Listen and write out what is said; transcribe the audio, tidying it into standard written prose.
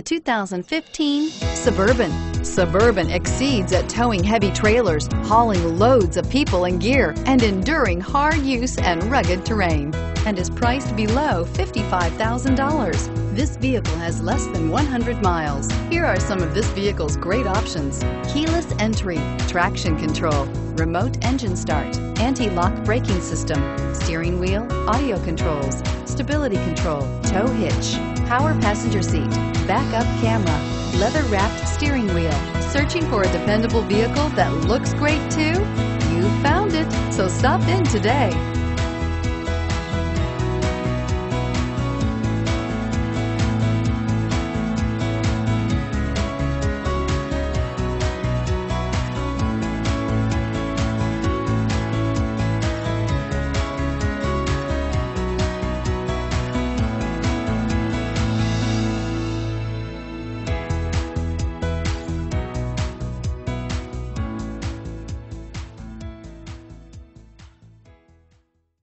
The 2015 Suburban. Suburban exceeds at towing heavy trailers, hauling loads of people and gear, and enduring hard use and rugged terrain, and is priced below $55,000. This vehicle has less than 100 miles. Here are some of this vehicle's great options: keyless entry, traction control, remote engine start, anti-lock braking system, steering wheel audio controls, stability control, tow hitch, power passenger seat, backup camera, leather-wrapped steering wheel. Searching for a dependable vehicle that looks great too? You found it, so stop in today.